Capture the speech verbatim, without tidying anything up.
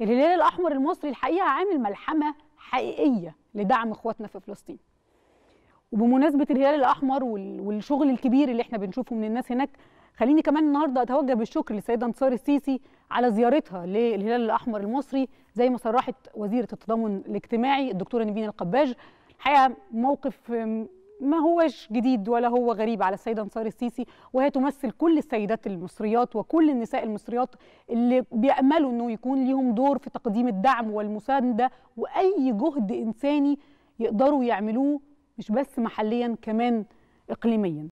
الهلال الأحمر المصري الحقيقة عامل ملحمة حقيقية لدعم اخواتنا في فلسطين. وبمناسبة الهلال الأحمر والشغل الكبير اللي احنا بنشوفه من الناس هناك، خليني كمان النهارده اتوجه بالشكر للسيدة انتصار السيسي على زيارتها للهلال الأحمر المصري، زي ما صرحت وزيرة التضامن الاجتماعي الدكتورة نبيل القباج. الحقيقة موقف ما هوش جديد ولا هو غريب على السيدة انتصار السيسي، وهي تمثل كل السيدات المصريات وكل النساء المصريات اللي بيأملوا انه يكون ليهم دور في تقديم الدعم والمساندة واي جهد انساني يقدروا يعملوه، مش بس محليا كمان اقليميا.